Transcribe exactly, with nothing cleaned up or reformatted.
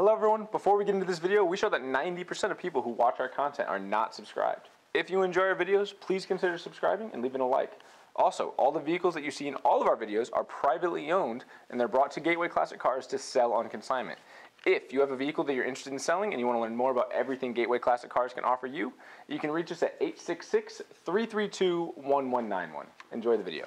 Hello everyone, before we get into this video, we show that ninety percent of people who watch our content are not subscribed. If you enjoy our videos, please consider subscribing and leaving a like. Also, all the vehicles that you see in all of our videos are privately owned and they're brought to Gateway Classic Cars to sell on consignment. If you have a vehicle that you're interested in selling and you want to learn more about everything Gateway Classic Cars can offer you, you can reach us at eight six six, three three two, one one nine one. Enjoy the video.